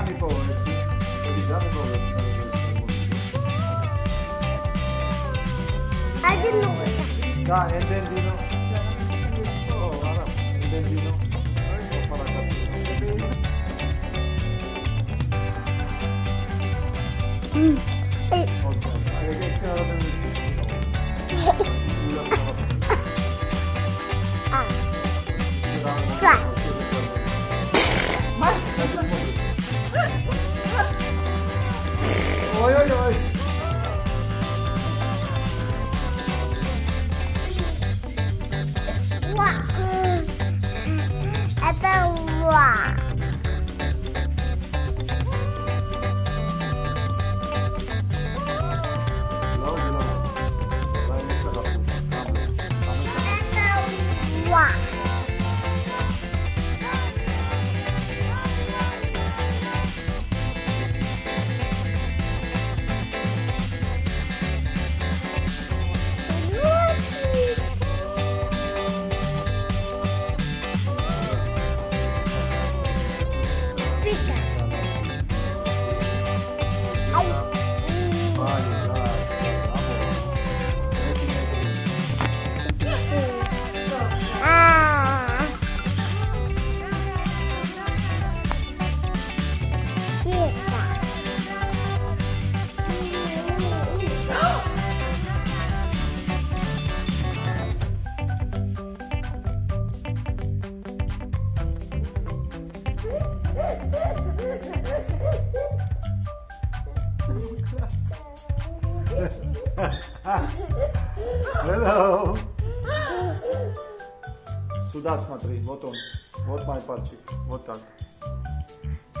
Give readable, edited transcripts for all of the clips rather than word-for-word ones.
Dobbiamo i poversi. Dai, il dentino. Oh, guarda, il dentino. Ok, ragazzi, la benedizione. Oi, oi, oi. Uá. Это уа. Это уа. Hello. Сюда смотри, вот он, вот мой пальчик, вот так.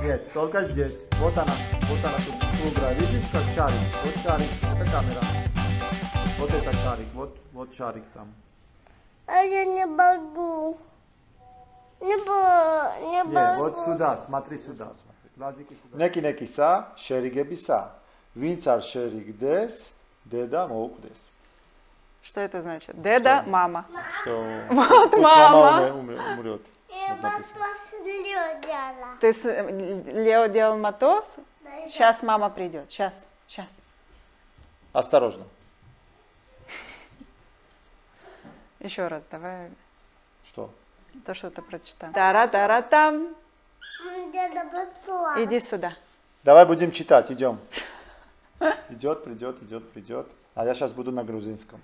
Нет, только здесь. Вот она тут круглая. Видишь, как шарик, это камера. Вот это шарик, вот шарик там. А я не могу. Не, вот сюда, смотри сюда. Неки-неки са, шериге биса. Винцар шерик дес, деда маук дес. Что это значит? Деда, что? Мама. Что? Вот мама. Мама умрет. Ты с Лео делал матос? Да, сейчас мама придет. Сейчас. Осторожно. Еще раз, давай. Что? То, что ты прочитал. Тара-тара-там. Иди сюда. Давай будем читать, идем. Идет. А я сейчас буду на грузинском.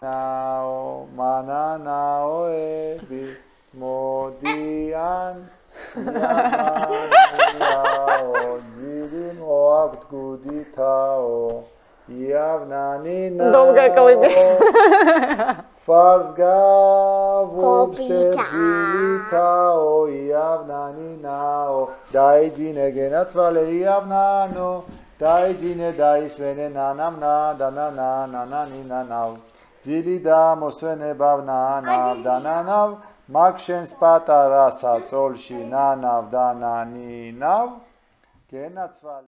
Нао, мана, нао, эби, модиан, яо, дидим, оакт, гуди, тао, явнани, нао, долгая колыбель. Фарзга, вовсе, дилитао, явнанинао, дайдине генатвале, явнано, дайдине дайсвене, нанамна, данана, нананинанав, дилида, мосвене, бавнанав, дананав, макшен спатараса, цольши, нанав, дананинав, генатвале.